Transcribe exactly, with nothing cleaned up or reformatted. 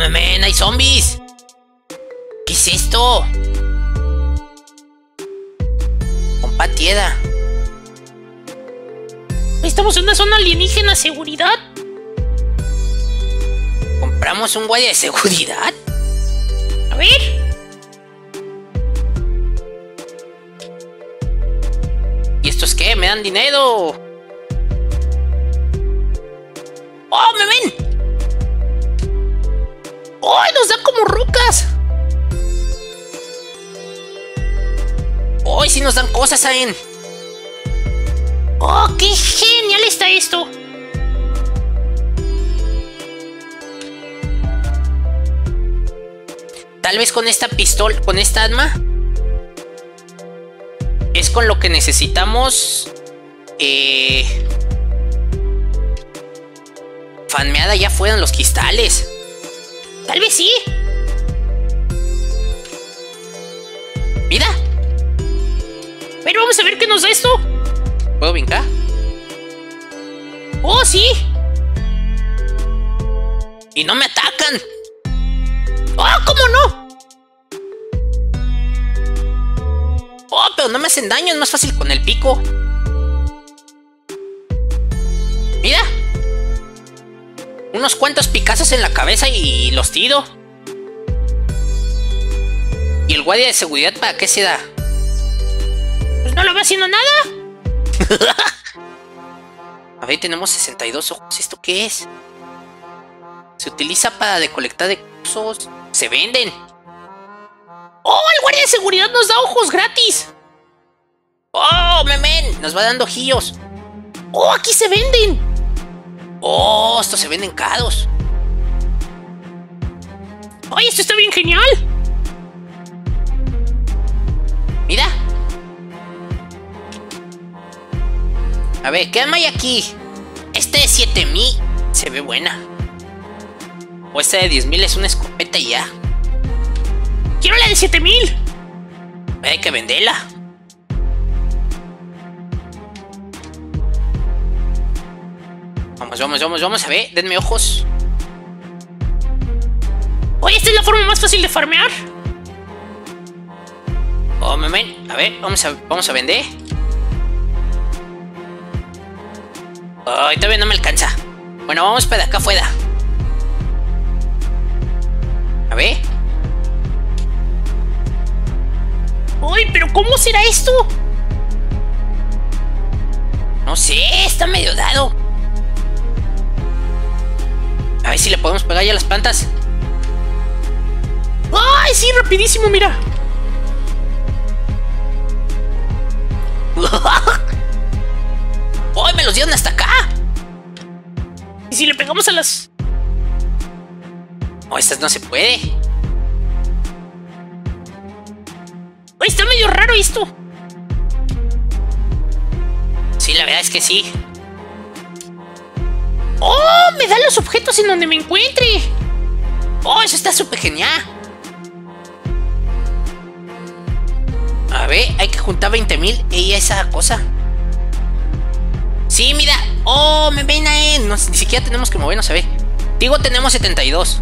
mames, men, hay zombies. ¿Qué es esto? Compa Tieda. Estamos en una zona alienígena, seguridad. ¿Compramos un guardia de seguridad? A ver. ¿Y estos qué? ¿Me dan dinero? ¡Oh, me ven! ¡Ay, nos da como rucas! ¡Ay, sí nos dan cosas, saben! ¡Oh, qué genial está esto! Tal vez con esta pistola, con esta arma, es con lo que necesitamos. Eh... Fanmeada ya fueron los cristales. Tal vez sí. Mira. Pero vamos a ver qué nos da esto. ¿Puedo brincar? ¡Oh, sí! ¡Y no me atacan! ¡Oh, cómo no! ¡Oh, pero no me hacen daño! Es más fácil con el pico. ¡Mira! Unos cuantos picazos en la cabeza y los tiro. ¿Y el guardia de seguridad para qué se da? Pues no lo veo haciendo nada. A ver, tenemos sesenta y dos ojos. ¿Esto qué es? Se utiliza para recolectar ojos. Se venden. ¡Oh! El guardia de seguridad nos da ojos gratis. ¡Oh, memen! Nos va dando ojillos. ¡Oh, aquí se venden! ¡Oh, estos se venden caros! ¡Ay, esto está bien genial! Mira. A ver, ¿qué arma hay aquí? Este de siete mil se ve buena. O esta de diez mil es una escopeta y ya. ¡Quiero la de siete mil! Hay que venderla. Vamos, vamos, vamos, vamos. A ver, denme ojos. Oye, esta es la forma más fácil de farmear. Oh, man. A ver, vamos a, vamos a vender. Ay, todavía no me alcanza. Bueno, vamos para acá afuera. A ver. Ay, pero ¿cómo será esto? No sé, está medio dado. A ver si le podemos pegar ya las plantas. Ay, sí, rapidísimo, mira. ¡Ay, me los dieron hasta acá! ¿Y si le pegamos a las...? No, estas no se puede. ¡Ay, está medio raro esto! Sí, la verdad es que sí. ¡Oh! Me da los objetos en donde me encuentre. ¡Oh, eso está súper genial! A ver, hay que juntar veinte mil y esa cosa. Sí, mira. Oh, me ven a él. No, ni siquiera tenemos que movernos, a ver. Digo, tenemos setenta y dos.